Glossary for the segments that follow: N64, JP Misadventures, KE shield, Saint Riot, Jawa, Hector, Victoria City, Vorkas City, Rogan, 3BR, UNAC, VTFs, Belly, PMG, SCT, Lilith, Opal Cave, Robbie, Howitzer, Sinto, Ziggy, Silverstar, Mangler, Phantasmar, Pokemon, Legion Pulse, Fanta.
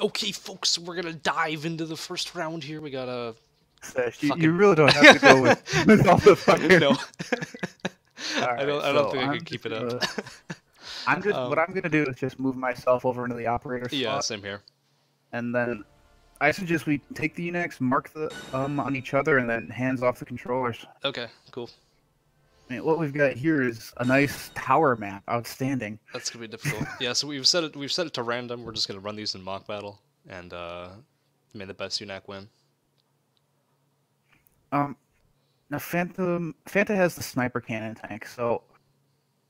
Okay, folks, we're gonna dive into the first round here. We got a. Sash, you really don't have to go with all the fucking. No. Right, I don't think I can keep it up. I'm just. What I'm gonna do is just move myself over into the operator spot. Yeah, same here. And then, I suggest we take the UNACs, mark the on each other, and then hands off the controllers. Okay, cool. I mean, what we've got here is a nice tower map. Outstanding. That's gonna be difficult. Yeah, so we've set it to random. We're just gonna run these in mock battle, and may the best UNAC win. Now Fanta has the sniper cannon tank, so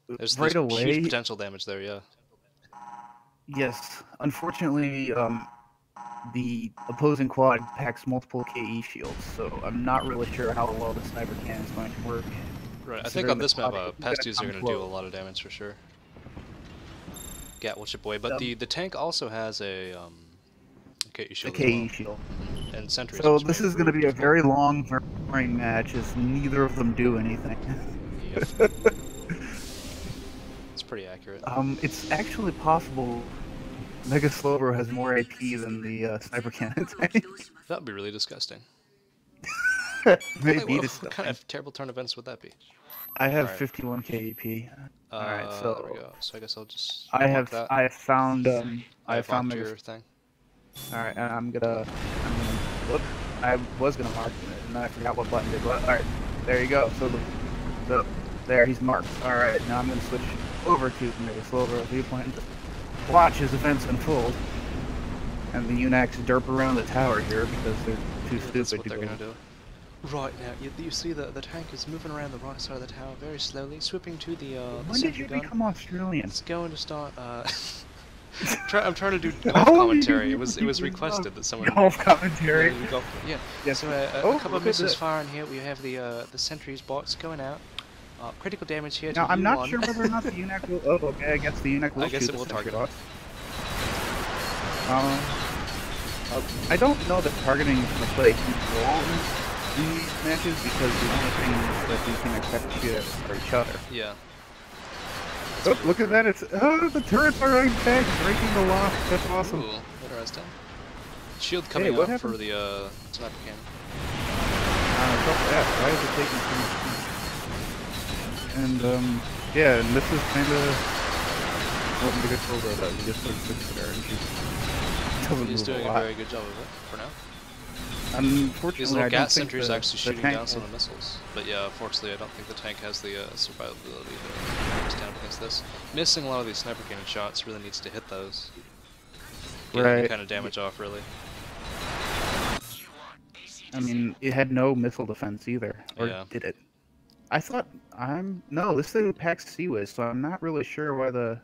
there's right away huge potential damage there. Yeah. Yes. Unfortunately, the opposing quad packs multiple KE shields, so I'm not really sure how well the sniper cannon is going to work. Right, I think on this map, pesties are going to do a lot of damage for sure. Gatwatch it, boy. But the tank also has a KE shield. And sentries. So this is going to be a very long, very boring match, as neither of them do anything. Yep. It's pretty accurate. It's actually possible Mega Slowbro has more AP than the sniper cannon tank. That would be really disgusting. Maybe what kind of terrible turn events would that be? I have 51 KEP. All right, so there we go. So I guess I'll just. I found your thing. All right, and I'm gonna. I was gonna mark it, and then I forgot what button did what. All right, there you go. So there he's marked. All right, now I'm gonna switch over to maybe Slowbro viewpoint. Watch his events unfold, and the UNACs derp around the tower here because they're too stupid. That's what they're gonna do. Right now, you see the tank is moving around the right side of the tower very slowly, swooping to the. When did you become Australian? It's going to start. I'm trying to do golf commentary. It was requested that someone. Golf commentary. Golf, yeah. Yes. So a couple of missiles firing here. We have the sentries bots going out. Critical damage here. Now I'm not sure whether or not the UNAC will. Oh, okay. I guess the UNAC will. I guess shoot it will target off. I don't know that targeting is going to play huge role in these matches because the only thing that you can expect to shoot at are each other. Yeah. Oh, look at that! It's the turrets are in fact breaking the loft. That's awesome. Ooh, interesting. Shield coming up for the sniper cannon. Why is it taking so much time? And yeah, and this is kind of what the controller does. You just fix it there and shoot. He's doing a very good job of it for now. Unfortunately, these little gas sentries actually shooting down some of the missiles. But yeah, unfortunately, I don't think the tank has the survivability to stand against this. Missing a lot of these sniper cannon shots, really needs to hit those. Get any kind of damage off, really. I mean, it had no missile defense either. Or did it? I thought, no, this thing packs CWIS, so I'm not really sure why the...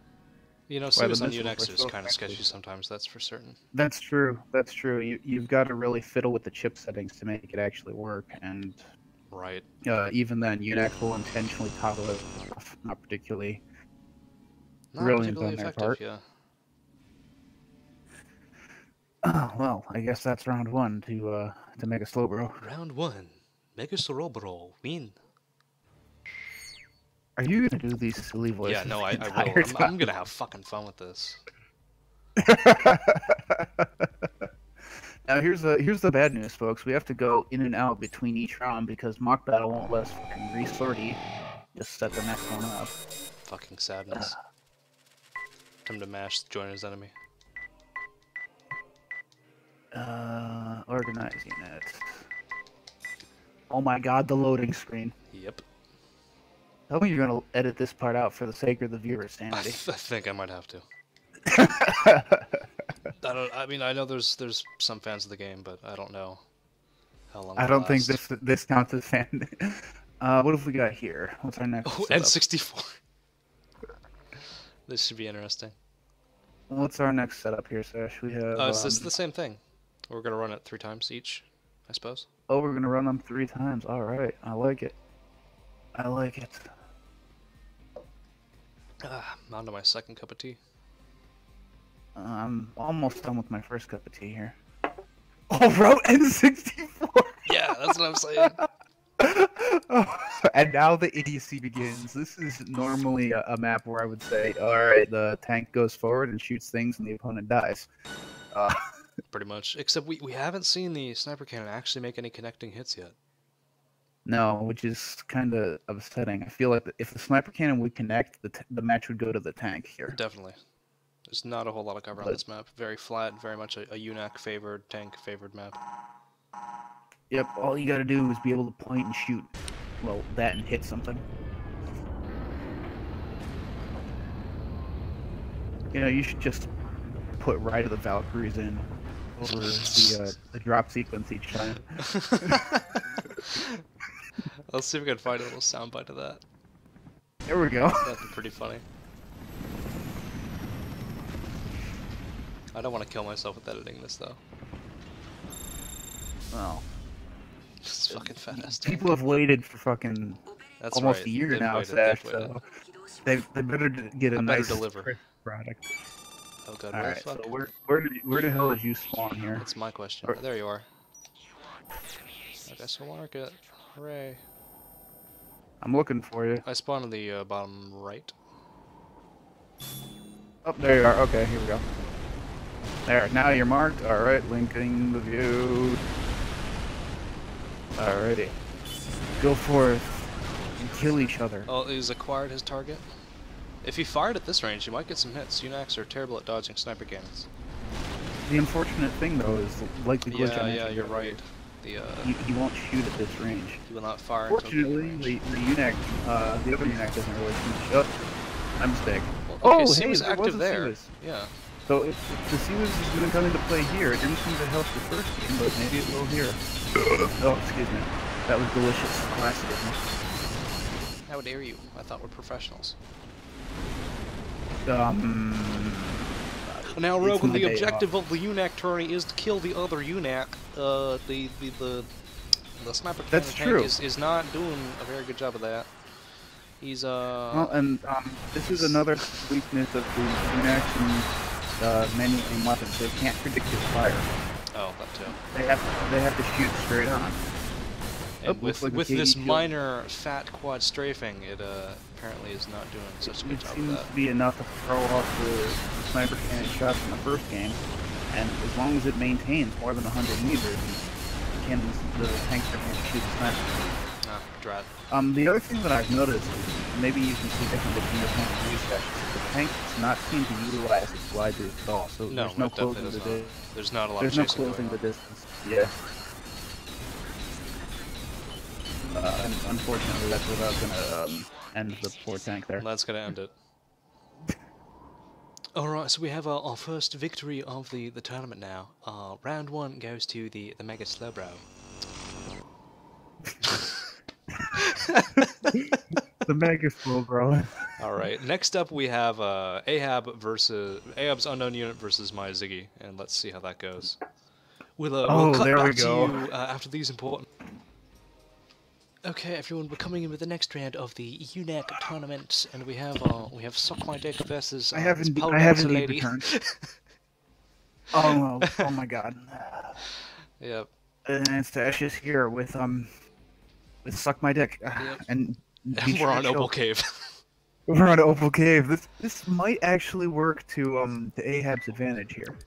You know, CWIS on UNAC is kind of sketchy sometimes, that's for certain. That's true, that's true. You've got to really fiddle with the chip settings to make it actually work, and... Right. Even then, UNAC will intentionally toggle it off, not particularly... Not particularly effective, part. Yeah. Oh, well, I guess that's round one to Mega Slowbro. Round one, Mega Slowbro win. Are you gonna do these silly voices? Yeah, no, I will. I'm gonna have fucking fun with this. Now here's the bad news, folks. We have to go in and out between each round because mock battle won't let us fucking re-30. Just set the next one up. Fucking sadness. Time to mash. Join his enemy. Organizing it. Oh my God, the loading screen. Yep. Tell me you're going to edit this part out for the sake of the viewer's sanity. I think I might have to. I mean, I know there's some fans of the game, but I don't know how long I don't think this counts as fan. What have we got here? What's our next setup? N64. This should be interesting. What's our next setup here, Sash? We have... Oh, it's the same thing. We're going to run it 3 times each, I suppose. Oh, we're going to run them 3 times. All right. I like it. I like it. I'm on to my second cup of tea. I'm almost done with my first cup of tea here. Oh, bro, N64! Yeah, that's what I'm saying. Oh, and now the idiocy begins. This is normally a map where I would say, alright, the tank goes forward and shoots things and the opponent dies. pretty much. Except we haven't seen the Sniper Cannon actually make any connecting hits yet. No, which is kind of upsetting. I feel like if the Sniper Cannon would connect, the match would go to the tank here. Definitely. There's not a whole lot of cover on this map. Very flat, very much a UNAC-favored, tank-favored map. Yep, all you gotta do is be able to point and shoot. Well, that and hit something. You know, you should just put Ride of the Valkyries in over the drop sequence each time. Let's see if we can find a little soundbite of that. There we go. That'd be pretty funny. I don't want to kill myself with editing this, though. Wow. It's fucking fast. People have waited for fucking almost a year now, Sash, so they better get a nice product. Oh god, where the fuck? So where the hell did you spawn here? That's my question. There you are. I guess we'll mark it. Hooray. I'm looking for you. I spawned in the bottom right. Oh, there you are. Okay, here we go. There, now you're marked. Alright, linking the view. Alrighty. Go forth and kill each other. Oh, he's acquired his target. If he fired at this range, you might get some hits. UNACs are terrible at dodging sniper cannons. The unfortunate thing, though, is like the glitch I mentioned. Yeah, you're right. The, you won't shoot at this range. You will not fire. Fortunately, the UNAC, the other UNAC doesn't really shoot. My mistake. Well, okay, oh, he was active there. CWIS. Yeah. So if the CWIS is going to come into play here, it didn't seem to help the first game, but maybe it will here. Oh, excuse me. That was delicious. Classic. How dare you? I thought we're professionals. Now, Rogan, the objective of the UNAC tourney is to kill the other UNAC. The sniper tank is not doing a very good job of that. He's well, and this is another weakness of the UNAC. Many aim weapons, they can't predict his fire. Oh, that too. They have to shoot straight on. And with this minor fat quad strafing, it apparently is not doing such a good job of that. It seems to be enough to throw off the sniper cannon shots in the first game, and as long as it maintains more than 100 meters, the tanks are going to shoot the sniper cannon. Ah, drat. The other thing that I've noticed, maybe you can see differently from your point of view, the tank does not seem to utilize its gliders at all, so there's no closing the distance. There's not a lot of chasing going on. There's no closing the distance, yeah. And unfortunately, that's what I was going to end the poor tank there. That's going to end it. Alright, so we have our first victory of the tournament now. Round 1 goes to the Mega Slowbro. The Mega Slowbro. Alright, next up we have Ahab's unknown unit versus my Ziggy, and let's see how that goes. We'll cut back to you after these important... Okay, everyone, we're coming in with the next round of the UNAC tournament, and we have Suck My Dick versus I haven't lady. Oh my god. Yep. And Sash is here with Suck My Dick. Yep. And we're on Opal Cave. We're on Opal Cave. This might actually work to Ahab's advantage here.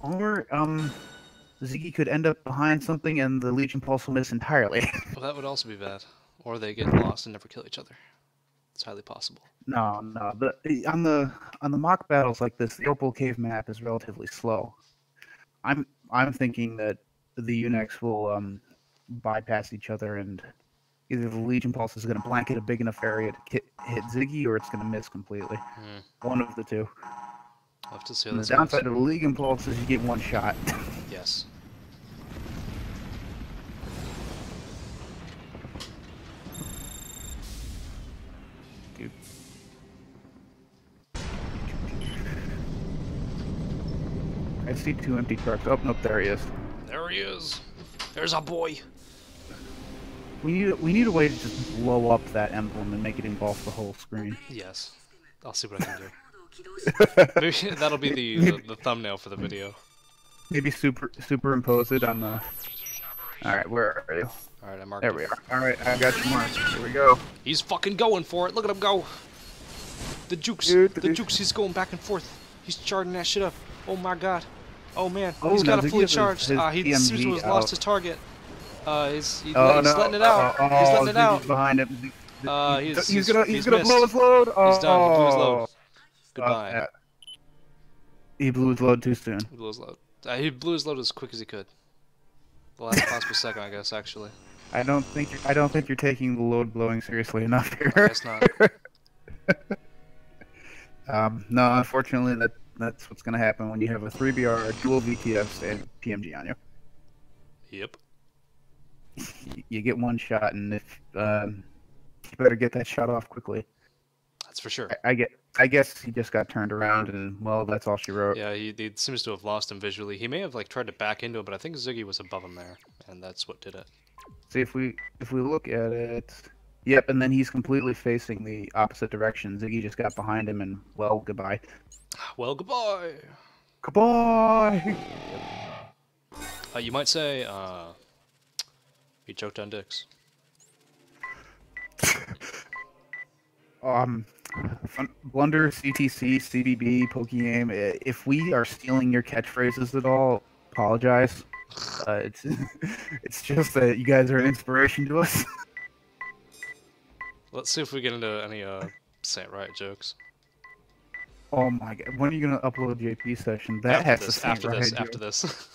Or Ziggy could end up behind something and the Legion Pulse will miss entirely. Well, that would also be bad. Or they get lost and never kill each other. It's highly possible. No. But on the mock battles like this, the Opal Cave map is relatively slow. I'm thinking that the UNACs will bypass each other, and either the Legion Pulse is going to blanket a big enough area to hit Ziggy, or it's going to miss completely. One of the two. I'll have to see how this goes. The downside of the Legion Pulse is you get one shot. Yes. Dude. I see two empty trucks. Oh, nope, there he is. There he is. There's our boy. We need a way to just blow up that emblem and make it engulf the whole screen. Yes. I'll see what I can do. Maybe that'll be the thumbnail for the video. Maybe superimpose it on the... Alright, where are you? Alright, I marked it. There we are. Alright, I got you marked. Here we go. He's fucking going for it. Look at him go. The jukes. He's going back and forth. He's charging that shit up. Oh my god. Oh man. Oh, he's got it fully charged. He lost his target. He's letting it out. He's letting it out. Behind him. He's gonna blow his load. Oh. He's done. He blew his load. Goodbye. Yeah. He blew his load too soon. He blew his load. He blew his load as quick as he could. The last possible second, I guess. Actually. I don't think you're taking the load blowing seriously enough here. I guess not. No, unfortunately, that's what's gonna happen when you have a 3BR, a dual VTFs, and PMG on you. Yep. You get one shot, and if you better get that shot off quickly. That's for sure. I guess he just got turned around, and well, that's all she wrote. Yeah, he seems to have lost him visually. He may have like tried to back into it, but I think Ziggy was above him there, and that's what did it. See, if we look at it, yep, and then he's completely facing the opposite direction. Ziggy just got behind him, and well, goodbye. Well, goodbye. Goodbye. You might say, he choked on dicks. Blunder, CTC, CBB, Pokegame. If we are stealing your catchphrases at all, apologize. It's just that you guys are an inspiration to us. Let's see if we get into any Saint Riot jokes. Oh my god! When are you gonna upload JP session? After this.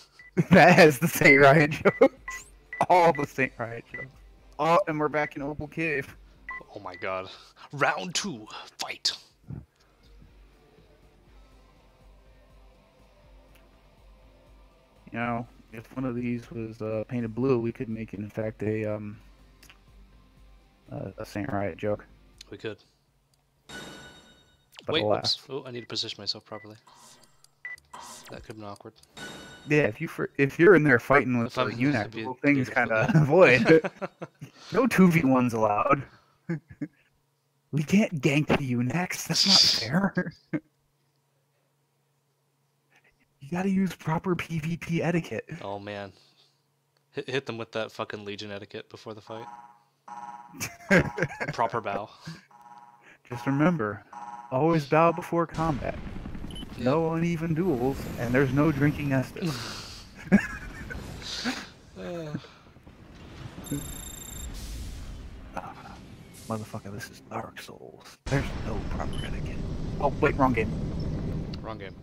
That has the Saint Riot jokes. All the Saint Riot jokes. Oh, and we're back in Opal Cave. Oh my god! Round 2, fight. You know, if one of these was painted blue, we could make, in fact, a Saint Riot joke. We could. But wait, alas. Oops. Oh, I need to position myself properly. That could be awkward. Yeah, if you're in there fighting with a UNAC, the whole thing's kind of void. No 2v1s allowed. We can't gank the UNACs. That's not fair. You gotta use proper PvP etiquette. Oh man, hit them with that fucking Legion etiquette before the fight. Proper bow. Just remember, always bow before combat. Yeah. No uneven duels, and there's no drinking Estus. Motherfucker, this is Dark Souls. There's no proper etiquette. Oh wait, wrong game. Wrong game.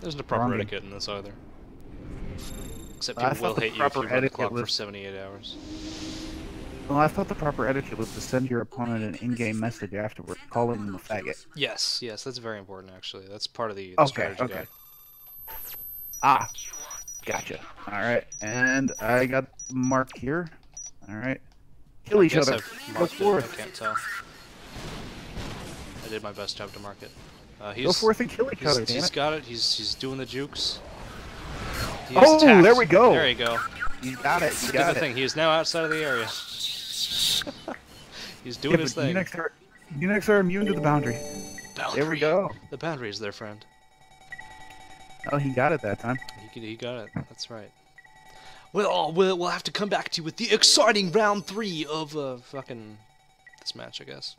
There's no proper etiquette in this either. Except people will hate you if you run the clock for 78 hours. Well, I thought the proper etiquette was to send your opponent an in-game message afterward, calling them a faggot. Yes, yes, that's very important, actually. That's part of the strategy guide. Ah, gotcha. All right, and I got the mark here. All right. Kill each other. Go forth. I can't tell. I did my best job to mark it. Go forth and kill each other, damn it. He's got it. He's doing the jukes. Oh, there we go. There you go. You got it. You got it. He is now outside of the area. He's doing his thing. Unix are immune to the boundary. There we go. The boundary is their friend. Oh, he got it that time. He got it. That's right. Well, we'll have to come back to you with the exciting round 3 of fucking this match, I guess.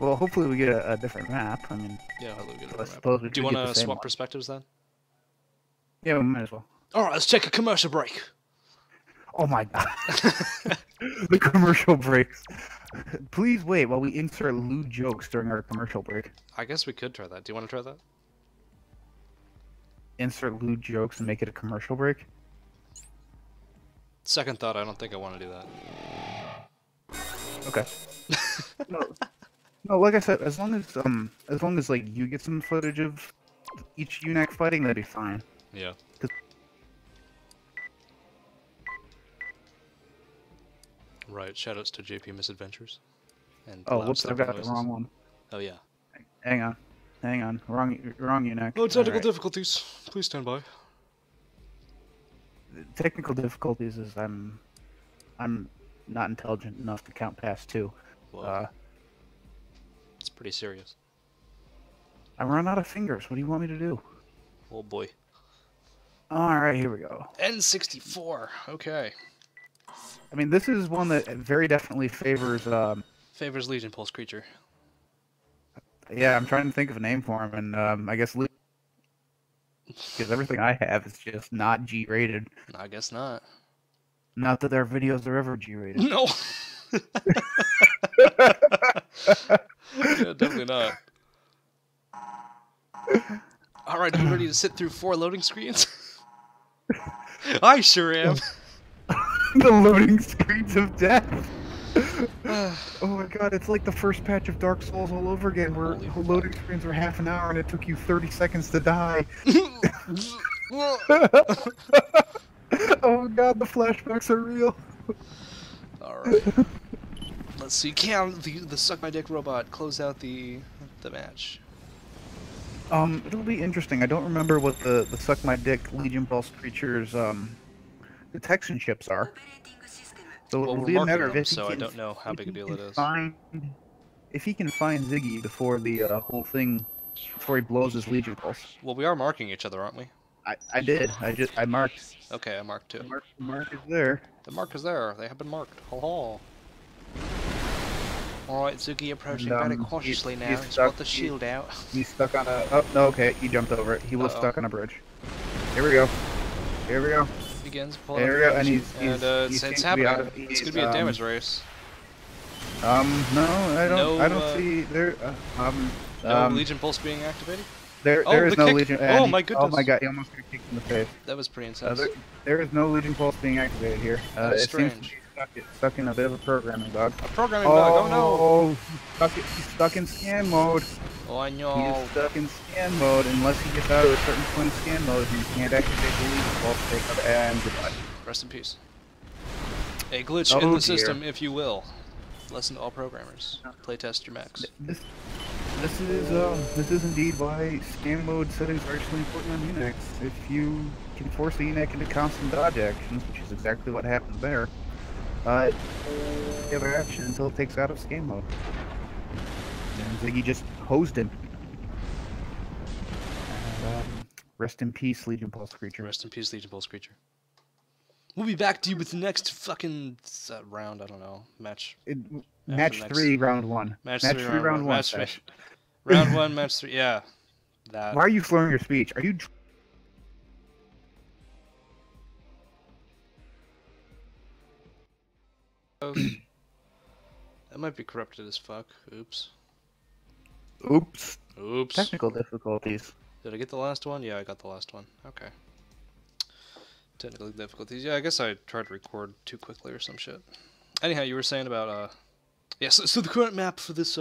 Well, hopefully we get a different map. I mean, yeah, hopefully we get a different map. Do you want to swap perspectives then? Yeah, we might as well. All right, let's take a commercial break. Oh my god. The commercial breaks. Please wait while we insert lewd jokes during our commercial break. I guess we could try that. Do you want to try that? Insert lewd jokes and make it a commercial break? Second thought, I don't think I want to do that. Okay. No, like I said, as long as like you get some footage of each UNAC fighting, that'd be fine. Yeah. Right, shoutouts to JP Misadventures. And oh, whoops, I've got the wrong one. Oh, yeah. Hang on. Wrong UNAC. No technical difficulties. Please stand by. The technical difficulties is I'm not intelligent enough to count past 2. Well, it's pretty serious. I run out of fingers. What do you want me to do? Oh, boy. Alright, here we go. N64. Okay. I mean, this is one that very definitely favors Legion Pulse creature. Yeah, I'm trying to think of a name for him, and I guess Luke, because everything I have is just not G-rated. I guess not. Not that their videos are ever G-rated. No. Yeah, definitely not. Alright, are you ready to sit through 4 loading screens? I sure am. The loading screens of death. Oh my god, it's like the first patch of Dark Souls all over again, where the loading screens were half an hour and it took you 30 seconds to die. Oh god, the flashbacks are real. Alright. Let's see, can the Suck My Dick robot close out the match? It'll be interesting. I don't remember what the Suck My Dick Legion Pulse creatures, detection chips are. So well, it'll be a matter of I don't know how big a deal it is. If he can find Ziggy before the whole thing, before he blows his Legion Pulse. Well, we are marking each other, aren't we? I did. I marked. Okay, I marked too. The mark is there. The mark is there. They have been marked. Ho-ho. Alright, Ziggy approaching very cautiously now. He's got the shield out. He's stuck on a... Oh, no, okay. He jumped over it. He was stuck on a bridge. Here we go. Here we go. Begins pulling there we go. And it's happening. It's going to be a damage race. No, I don't see... There, no Legion Pulse being activated? There is no kick. Legion... Oh, my goodness. Oh, my god. He almost got kicked in the face. That was pretty intense. There is no Legion Pulse being activated here. It strange. Seems stuck in a bit of a programming bug. A programming bug? Oh no! He's stuck in scan mode. Oh, I know. He's stuck in scan mode. Unless he gets out of a certain point of scan mode, he can't activate the Legion Pulse pickup and goodbye. Rest in peace. A glitch in the system, if you will. Lesson to all programmers. Playtest your max. This is indeed why scan mode settings are actually important on UNAC. If you can force the UNAC into constant dodge actions, which is exactly what happened there, the other action until it takes out of scan mode. And Ziggy just hosed him. And, rest in peace, Legion Pulse creature. Rest in peace, Legion Pulse creature. We'll be back to you with the next fucking round. I don't know match. Match three, round one. Match three, round one. Round one, match three. Yeah. That. Why are you slurring your speech? Are you? That might be corrupted as fuck. Oops. Oops. Oops. Technical difficulties. Did I get the last one? Yeah, I got the last one. Okay. Technical difficulties. Yeah, I guess I tried to record too quickly or some shit. Anyhow, you were saying about yeah. So the current map for this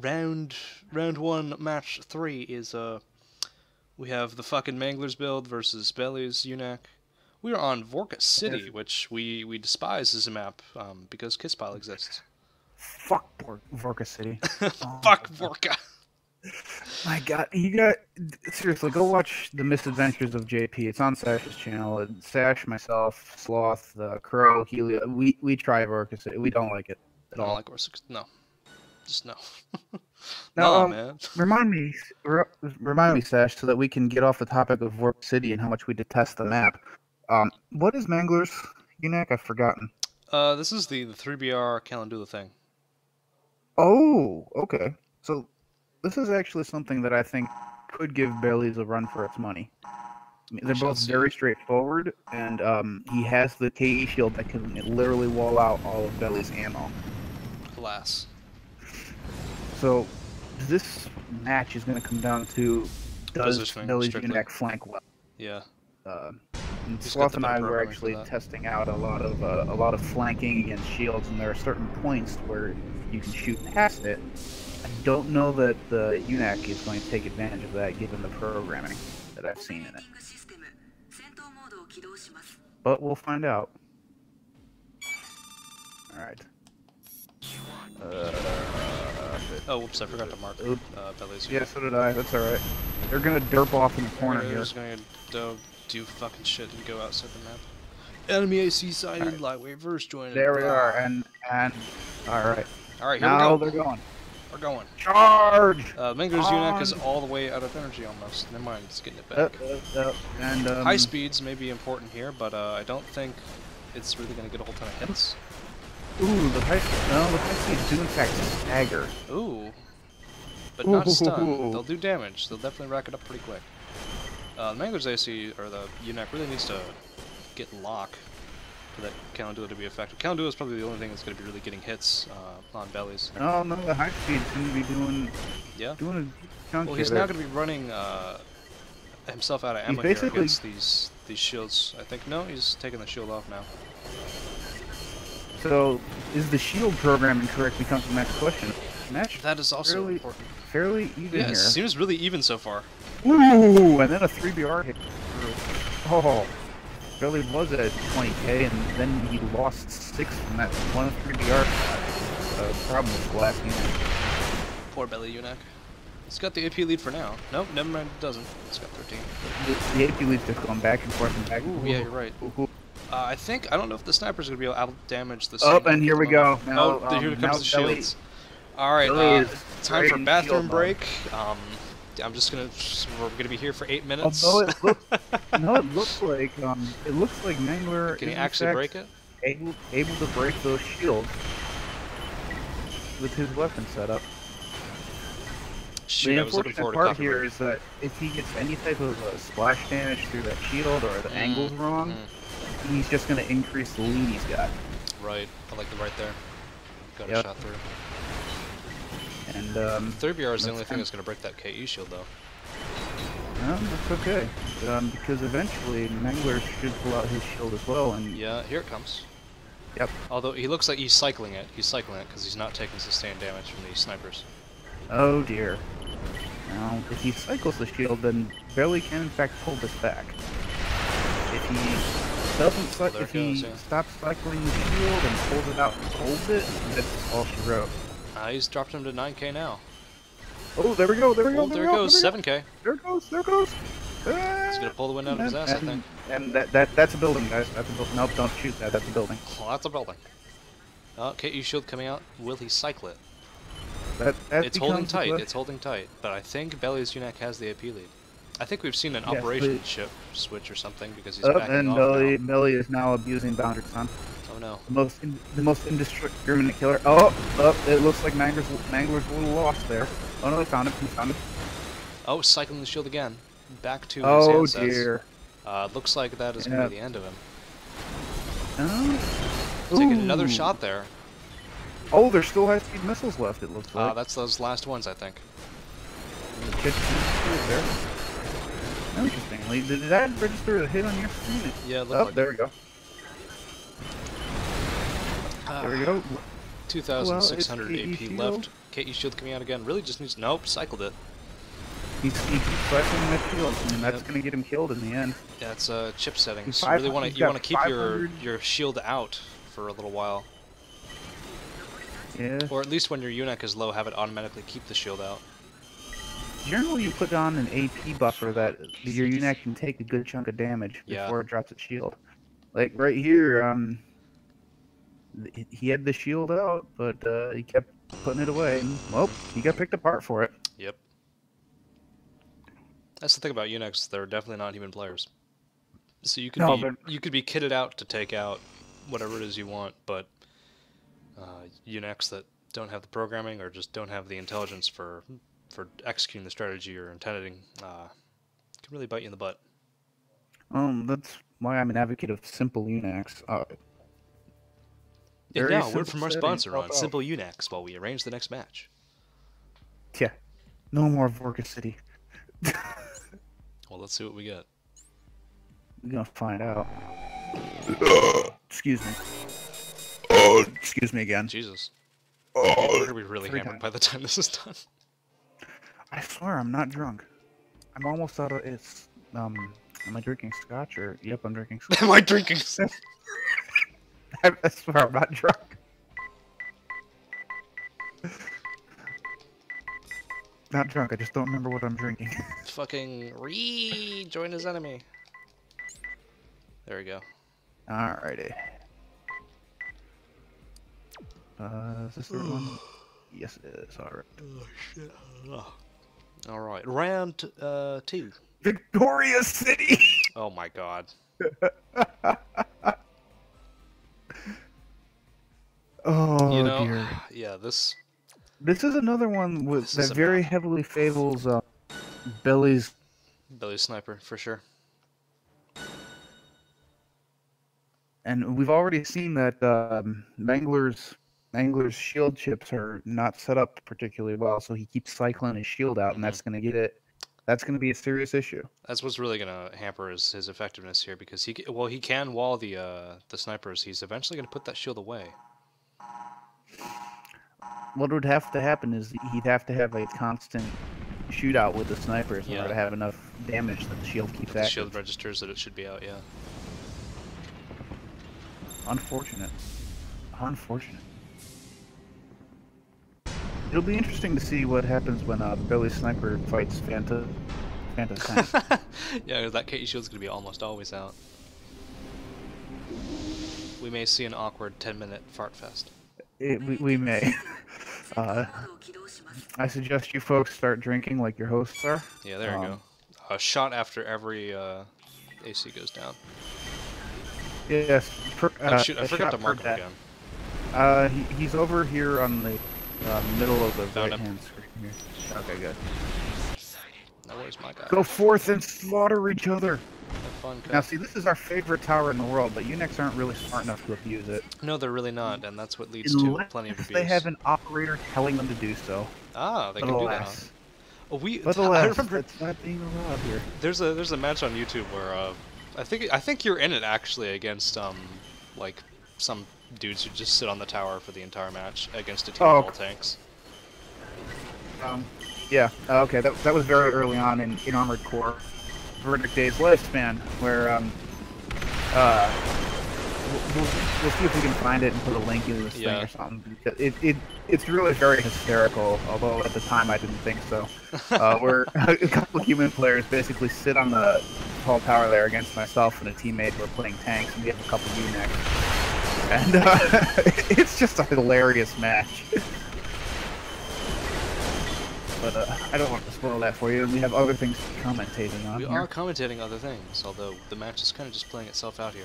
round one match 3 is we have the fucking Mangler's build versus Belly's UNAC. We are on Vorkas City, which we despise as a map because Kisspile exists. Fuck Vorkas City. Fuck Vorka. My god, seriously, go watch The Misadventures of JP. It's on Sash's channel. And Sash, myself, Sloth, the Crow, Helio, we try Vorkas City. We don't like it at all. I don't like Vorkas. No. Just no. No, man. Remind me, Sash, so that we can get off the topic of Vorkas City and how much we detest the map. What is Mangler's UNAC? I've forgotten. This is the 3BR Kalendula thing. Oh, okay. So, this is actually something that I think could give Belly's a run for its money. I mean, they're both very straightforward, and he has the KE shield that can literally wall out all of Belly's ammo. Alas. So, this match is going to come down to does Belly's UNAC flank well? Yeah. And Sloth and I were actually testing out a lot of flanking against shields, and there are certain points where you can shoot past it. I don't know that the UNAC is going to take advantage of that, given the programming that I've seen in it. But we'll find out. All right. Oh, whoops! I forgot to mark Belly's. Yeah, so did I. That's all right. They're gonna derp off in the corner here. Do fucking shit and go outside the map. Enemy AC sighted, right. Lightweight verse joined. There we are, and alright. Alright, here we go. They're going. We're going. Charge! Mangler's UNAC is all the way out of energy almost. Never mind, it's getting it back. And, high speeds may be important here, but I don't think it's really going to get a whole ton of hits. Ooh, the high speeds do in fact stagger. Ooh. but not stun. They'll do damage. They'll definitely rack it up pretty quick. The Mangler's AC, or the UNAC, really needs to get lock for that Kalendula to be effective. Kalendula is probably the only thing that's going to be really getting hits on Bellies. Oh no, the high speed's going to be doing... Yeah? Doing a chunk. Well, he's now going to be running himself out of ammo here against these shields. I think, no, he's taking the shield off now. So, is the shield program incorrect becomes the next question. Match that is also fairly important. Fairly even here. It seems really even so far. Ooh, and then a 3BR hit. Oh, Belly was at 20k, and then he lost 6 from that one 3BR. Problem with Black Unit. Poor Belly UNAC. It's got the AP lead for now. Nope, never mind, it doesn't. It's got 13. The AP lead's just going back and forth and back. Ooh, yeah, you're right. Ooh. I think, I don't know if the sniper's going to be able to damage the... Oh, and here we go. Now, oh, here comes the shields. Alright, time for bathroom break. I'm just gonna. We're gonna be here for 8 minutes. Although it looks, no, it looks like Mangler. Can he actually break it? Able to break those shields with his weapon setup. Shoot, the unfortunate part here is that if he gets any type of splash damage through that shield or the angle's wrong, he's just gonna increase the lead he's got. Right, I like the right there. Got a shot through. And, 3BR is the only thing that's going to break that KE shield, though. No, that's okay. Because eventually, Mangler should pull out his shield as well, and... Yeah, here it comes. Yep. Although, he looks like he's cycling it. He's cycling it, because he's not taking sustained damage from these snipers. Oh, dear. Now, if he cycles the shield, then Belly can, in fact, pull this back. If he doesn't... Well, if he stops cycling the shield and pulls it out and holds it, that's all she wrote. He's dropped him to 9k now. Oh, there we go, there we go, there goes 7k. There it goes, there it goes. He's gonna pull the wind out of his ass, I think. And that's a building, guys. That's a building. Nope, don't shoot that. That's a building. Oh, that's a building. Okay, KE shield coming out. Will he cycle it? It's holding tight. It's holding tight. But I think Belly's UNAC has the AP lead. I think we've seen an operation ship switch or something because he's backing off now. And Belly is now abusing boundary time. Oh no. The most indiscriminate killer. Oh, it looks like Mangler's a little lost there. Oh no, he found it. Oh, cycling the shield again. Back to his handsets. Oh dear. Looks like that is going to be the end of him. Taking another shot there. Oh, there's still high-speed missiles left, it looks like. That's those last ones, I think. Interestingly, did that register a hit on your screen? Yeah, it looked like there we go. There we go. 2,600 AP left. KE shield coming out again. Really just needs... Nope, cycled it. He keeps cycling that shield, and that's going to get him killed in the end. Yeah, it's chip settings. You really want to keep your shield out for a little while. Yeah. Or at least when your UNAC is low, have it automatically keep the shield out. Generally, you put on an AP buffer that your UNAC can take a good chunk of damage before it drops its shield. Like right here, he had the shield out, but he kept putting it away. Well, he got picked apart for it. Yep. That's the thing about UNACs; they're definitely not human players. So you could you could be kitted out to take out whatever it is you want, but UNACs that don't have the programming or just don't have the intelligence for executing the strategy you're intending can really bite you in the butt. That's why I'm an advocate of simple UNACs. And now, word from our sponsor on Simple UNACs while we arrange the next match. Yeah. No more Vorkas City. Well, let's see what we got. We're going to find out. Excuse me. Excuse me again. Jesus. We're going to be really hammered by the time this is done. I swear, I'm not drunk. I'm almost out of... It's, am I drinking scotch or... Yep, I'm drinking scotch. Am I drinking scotch? I swear I'm not drunk. Not drunk, I just don't remember what I'm drinking. Fucking rejoin his enemy. There we go. Alrighty. Is this the right one? Yes, it is. Alright. Oh, shit. Alright, round 2. Victoria City! Oh my god. Oh, you know, dear. Yeah, this This is another one with, that very heavily favors Belly's... Belly's sniper, for sure. And we've already seen that Mangler's shield chips are not set up particularly well, so he keeps cycling his shield out, and that's going to get it. That's going to be a serious issue. That's what's really going to hamper his effectiveness here, because he he can wall the snipers. He's eventually going to put that shield away. What would have to happen is he'd have to have a constant shootout with the snipers in order to have enough damage that the shield keeps active. The shield registers that it should be out, yeah. Unfortunate. Unfortunate. It'll be interesting to see what happens when Belly Sniper fights Fanta. Yeah, that KE shield's going to be almost always out. We may see an awkward 10-minute fart fest. We may. I suggest you folks start drinking like your hosts are. Yeah, there you go. A shot after every AC goes down. Yes. Oh, shoot, I forgot to mark him again. He's over here on the middle of the right-hand screen here. Okay, good. No worries, my guy. Go forth and slaughter each other. Fun, now, see, this is our favorite tower in the world, but UNACs aren't really smart enough to abuse it. No, they're really not, and that's what leads to plenty of abuse. They have an operator telling them to do so. Ah, they can do that. Huh? Oh, I remember it's not being allowed here. There's a match on YouTube where I think you're in it actually against like some dudes who just sit on the tower for the entire match against a team of all tanks. Yeah. Okay. That was very early on in Armored Core. Verdict Day's lifespan, where we'll see if we can find it and put a link in this thing or something. It's really very hysterical, although at the time I didn't think so. Where a couple of human players basically sit on the tall tower there against myself and a teammate. We're playing tanks and we have a couple UNACs, and it's just a hilarious match. But I don't want to spoil that for you. We have other things commentating on. We are commentating other things, although the match is kind of just playing itself out here.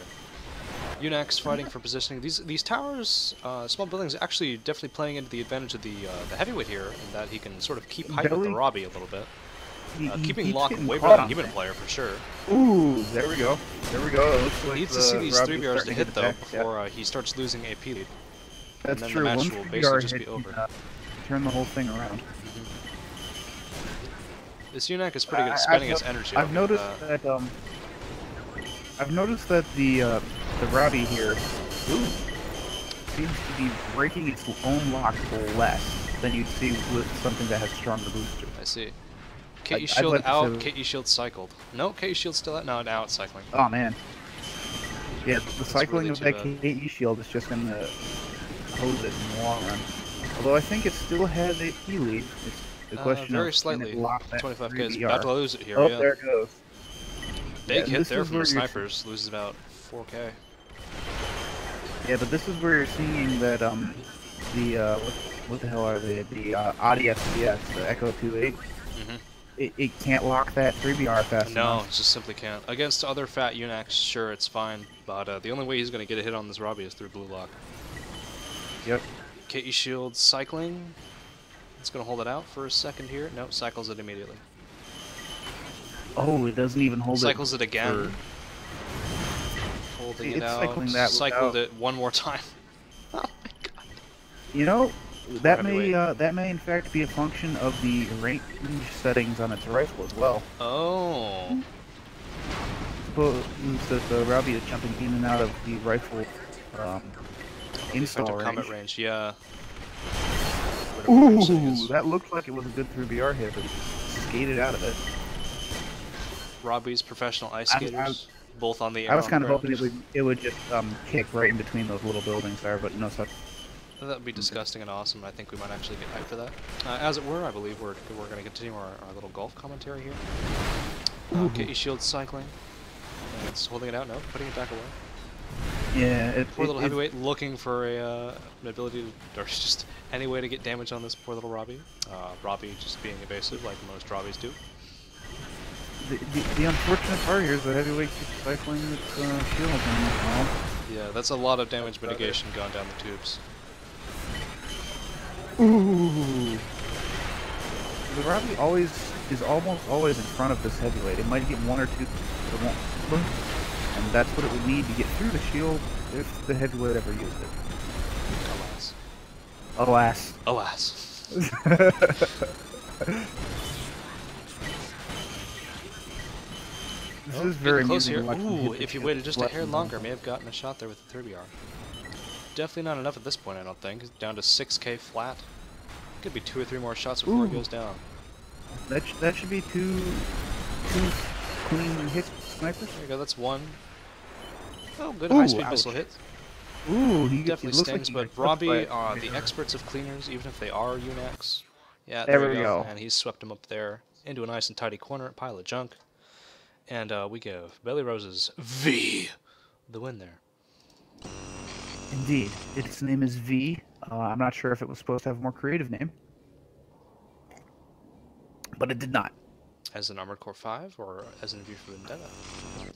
UNACs fighting for positioning. These towers, small buildings, actually definitely playing into the advantage of the heavyweight here, in that he can sort of keep hype with the Robbie a little bit. Keeping lock way more than human player for sure. Ooh, there we go. There we go. It looks like he needs to see these 3BRs to hit though before he starts losing AP lead. That's true. Once the match will basically just be over. Turn the whole thing around. This UNAC is pretty good at spending its energy. I've noticed that the Robbie here seems to be breaking its own lock less than you'd see with something that has stronger booster. I see. KE shield out. KE shield cycled. No, KE shield still out. No, now it's cycling. Oh man. Yeah, the cycling of that KE shield is just going to hose it in the long run. Although I think it still has AP lead. The question very slightly, 25k is about to lose it here. Oh, there it goes. Big hit there from the snipers, loses about 4k. Yeah, but this is where you're seeing that what the hell are they? The Audi FCS, the Echo 28. It can't lock that 3BR fast enough. No, it just simply can't. Against other fat UNACs, sure, it's fine, but the only way he's going to get a hit on this Robbie is through blue lock. Yep. KE shield cycling. It's going to hold it out for a second here. No, cycles it immediately. Oh, it doesn't even hold cycles it. Cycles it again. Holding it out. Cycling that cycled it one more time. Oh my god. You know, that may in fact be a function of the range settings on its rifle as well. Oh. But the Robbie is jumping in and out of the rifle install range. Yeah. Ooh, that looked like it was a good 3BR hit, but he skated out of it. Robbie's professional ice skaters, both on the air. I was kind of hoping it would just kick right in between those little buildings there, but no such. That would be disgusting and awesome. I think we might actually get hyped for that. As it were, I believe we're going to continue our little golf commentary here. KE shield cycling. And it's holding it out now, putting it back away. Yeah, poor little heavyweight looking for a an ability to, or just any way to get damage on this poor little Robbie. Robbie just being evasive like most Robbies do. The unfortunate part here is that heavyweight keeps cycling its shield. Yeah, that's a lot of damage mitigation gone down the tubes. Ooh, the Robbie always is almost always in front of this heavyweight. It might get one or two, and that's what it would need to get through the shield if the heavyweight ever used it. Alas. Alas. Alas. This is very closer. Ooh, if you waited just a hair longer, may have gotten a shot there with the 3BR. Definitely not enough at this point, I don't think. It's down to 6K flat. Could be 2 or 3 more shots before it goes down. That should be two clean hit snipers. There you go. That's one. Oh, good high-speed missile hit. Ooh, he definitely stings, but Robbie, the experts of cleaners, even if they are UNACs. Yeah, there we go. And he's swept him up there into a nice and tidy corner, pile of junk. And we give Belly Rose's V the win there. Indeed. Its name is V. I'm not sure if it was supposed to have a more creative name. But it did not. As in Armored Core 5 or as in View for Vendetta?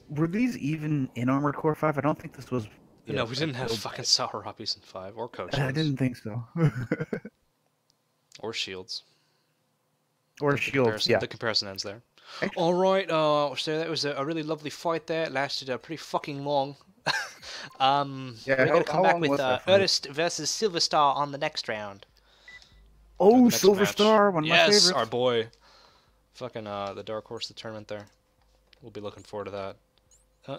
Were these even in Armored Core 5? I don't think this was... No, we didn't have fucking Sour Hoppies in 5 or Coaches. I didn't think so. Or Shields. Or the Shields, yeah. The comparison ends there. Alright, so that was a really lovely fight there. It lasted pretty fucking long. Yeah, we're going to come back with Ernest versus Silverstar on the next round. Oh, next Silverstar, one of my favorites. Yes, our boy. Fucking the Dark Horse, the tournament there. We'll be looking forward to that.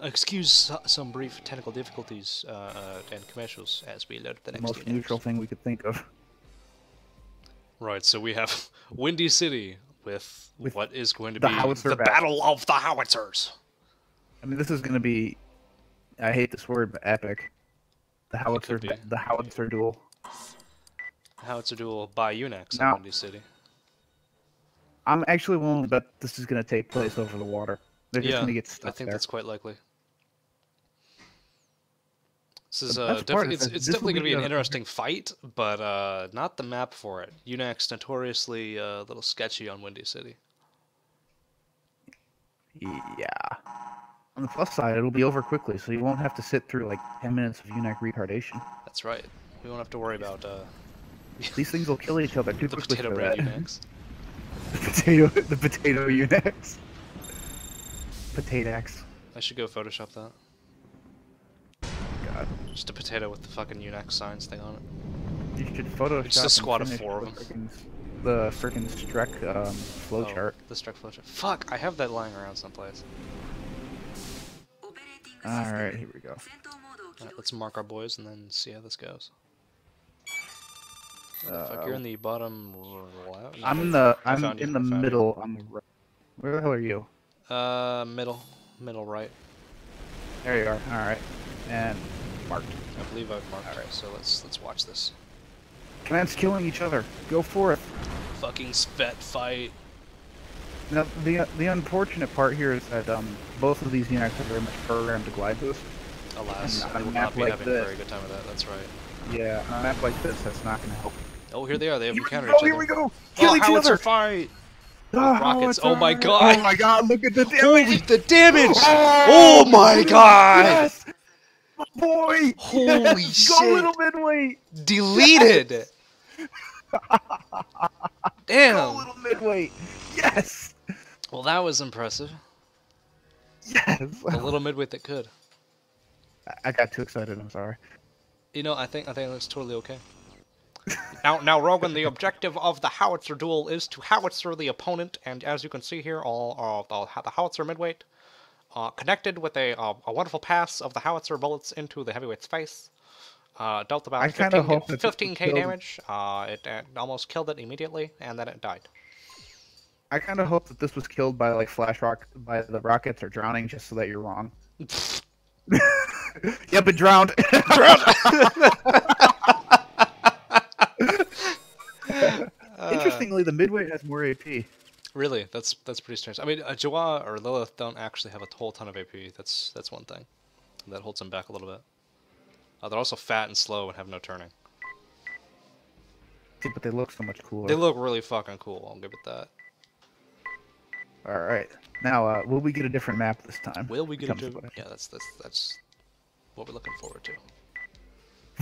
Excuse some brief technical difficulties and commercials as we load the next most neutral thing we could think of. Right, so we have Windy City. With what is going to be the battle of the Howitzers. I mean, this is going to be, I hate this word, but epic. The Howitzer duel. Howitzer duel by UNAC in Windy City. I'm actually willing to bet this is going to take place over the water. They're just going to get stuck there. I think that's quite likely. This is it's definitely going to be an interesting fight, but not the map for it. UNAC's notoriously a little sketchy on Windy City. Yeah. On the plus side, it'll be over quickly, so you won't have to sit through like 10 minutes of UNAC retardation. That's right. We won't have to worry about... These things will kill each other too quickly. Potato bread UNACs. The potato UNACs. Potatax. I should go Photoshop that. Just a potato with the fucking UNAC signs thing on it. You should Photoshop. It's just a squad of 4 of them. The freaking Strek flowchart. The Strek flowchart. Fuck, I have that lying around someplace. Alright, here we go. Alright, let's mark our boys and then see how this goes. Fuck, you're in the bottom left? I'm in the middle. I'm the right. Where the hell are you? Middle right. There you are. Alright. And marked. I believe I've marked. All right, so let's watch this. Clans killing each other. Go for it. Fucking spet fight. Now the unfortunate part here is that both of these units are very much programmed to glide boost. Alas, I will not be like having a very good time with that. That's right. Yeah, on a map like this, that's not going to help. Oh, here they are. They have encountered each other. Here we go. Kill each other. Fight. Rockets! Oh my god! Oh my god! Look at the damage! Holy, the damage! Oh my god! Yes! My boy! Holy shit! Go little midweight! Deleted! Yes. Damn! Go little midweight! Yes! Well, that was impressive. Yes! A little midweight that could. I got too excited, I'm sorry. You know, I think that's totally okay. Now, Rogan, the objective of the Howitzer duel is to Howitzer the opponent, and as you can see here, the Howitzer midweight connected with a wonderful pass of the Howitzer bullets into the heavyweight's face. Dealt about 15k damage. It almost killed it immediately, and then it died. I kind of hope that this was killed by like by the rockets or drowning, just so that you're wrong. Yeah, but drowned. Drowned. Interestingly, the midweight has more AP. Really, that's pretty strange. I mean, Jawa or Lilith don't actually have a whole ton of AP. That's one thing that holds them back a little bit. They're also fat and slow and have no turning. See, but they look so much cooler. They look really fucking cool. I'll give it that. All right, now will we get a different map this time? Will we get a different? Yeah, that's what we're looking forward to.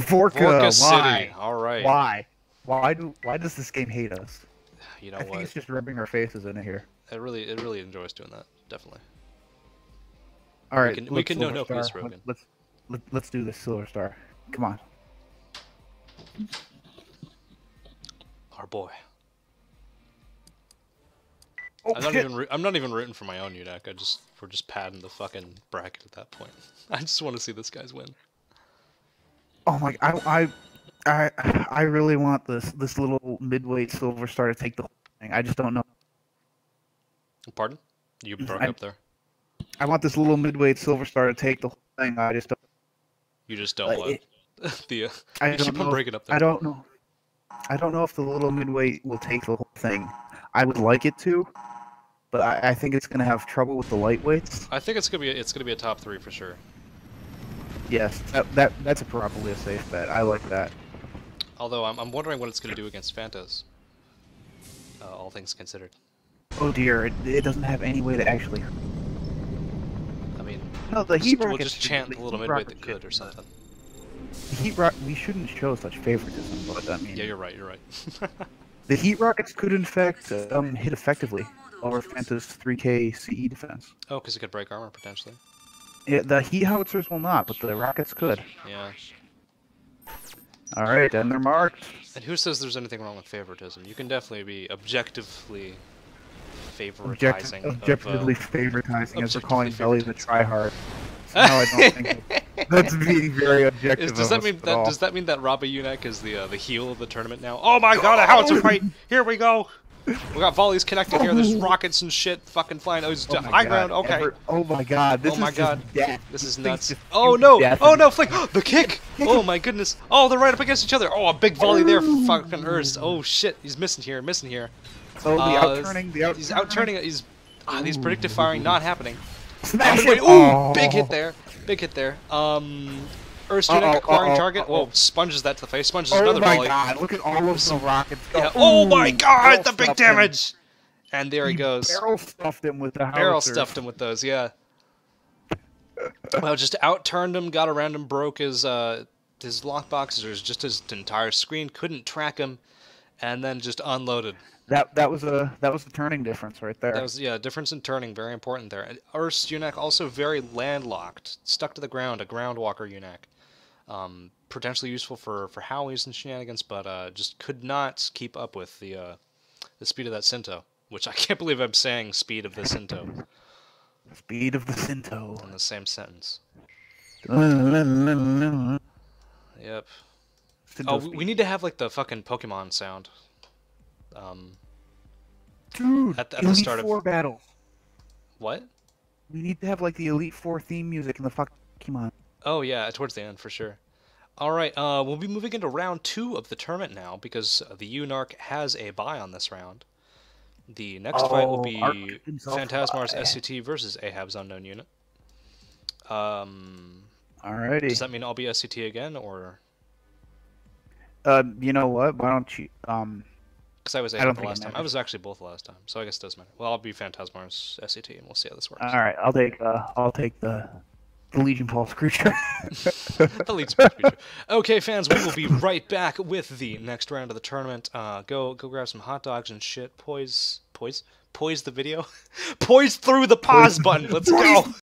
Vorkas City. All right. Why? Why does this game hate us? you know what? I think it's just rubbing our faces in it here. It really enjoys doing that, definitely. All right, we can no piece, Rogan. Let's do this, Silverstar. Come on. Our boy. Oh, I'm not even rooting for my own UNAC. We're just padding the fucking bracket at that point. I just want to see this guy's win. Oh my! I really want this little midweight Silverstar to take the whole thing. I just don't know. Pardon? You broke up there. I want this little midweight Silverstar to take the whole thing. I just don't. You just don't want the. I don't know. Breaking up there. I don't know. I don't know if the little midweight will take the whole thing. I would like it to, but I think it's gonna have trouble with the lightweights. I think it's gonna be a top three for sure. Yes, that's probably a safe bet. I like that. Although I'm wondering what it's gonna do against Phantas. All things considered. Oh dear, it doesn't have any way to actually. I mean, no, the heat rocket. We'll just chant the little midweight the good or something. The heat rocket. We shouldn't show such favoritism, but I mean. Yeah, you're right. You're right. The heat rockets could, in fact, hit effectively over Phanta's 3K CE defense. Oh, because it could break armor potentially. Yeah, the heat howitzers will not, but the rockets could. Yeah. All right, and they're marked. And who says there's anything wrong with favoritism? You can definitely be objectively favoritizing. Objectively favoritizing, as we're calling Belly the tryhard. So no, I don't think that's being very objective. Does that mean that Robbie UNAC is the heel of the tournament now? Oh my God! A howitzer fight! Here we go! We got volleys connected here. There's rockets and shit fucking flying. Oh, it's high ground. Okay. Oh my God. This is just death. This is nuts. Oh no. Oh no. Flick. The kick. Oh my goodness. Oh, they're right up against each other. Oh, a big volley there for fucking Urs. Oh shit. He's missing here. Oh, the outturning. He's these predictive firing not happening. Oh, big hit there. Earth's unit acquiring target. Whoa, sponges that to the face. Sponges another volley. Oh my God, look at all of the rockets go. Yeah. Oh my God, the big damage! Him. And there he goes. Barrel stuffed him with the howitzers. Barrel stuffed him with those, yeah. Well, just outturned him, got around him, broke his lockboxes, or just his entire screen, couldn't track him, and then just unloaded. That was the turning difference right there. That was difference in turning, very important there. And Earth's UNAC also very landlocked, stuck to the ground, a groundwalker UNAC. Potentially useful for howies and shenanigans, but just could not keep up with the speed of that Sinto, which I can't believe I'm saying speed of the Sinto. Speed of the Sinto. In the same sentence. Yep. Sinto oh, speed. We need to have like the fucking Pokemon sound. Dude, at the start of Elite Four battle. What? We need to have like the Elite Four theme music in the fucking Pokemon. Oh, yeah, towards the end, for sure. All right, we'll be moving into round two of the tournament now, because the UNARC has a bye on this round. The next fight will be Phantasmar's SCT versus Ahab's Unknown Unit. Alrighty. Does that mean I'll be SCT again, or...? You know what? Why don't you... Because I was Ahab last time. I was actually both last time, so I guess it doesn't matter. Well, I'll be Phantasmar's SCT, and we'll see how this works. Alright, I'll take the Legion Pulse creature. The Legion Pulse creature. Okay, fans, we will be right back with the next round of the tournament. Go grab some hot dogs and shit. Poise the video. Poise through the pause button. Let's go.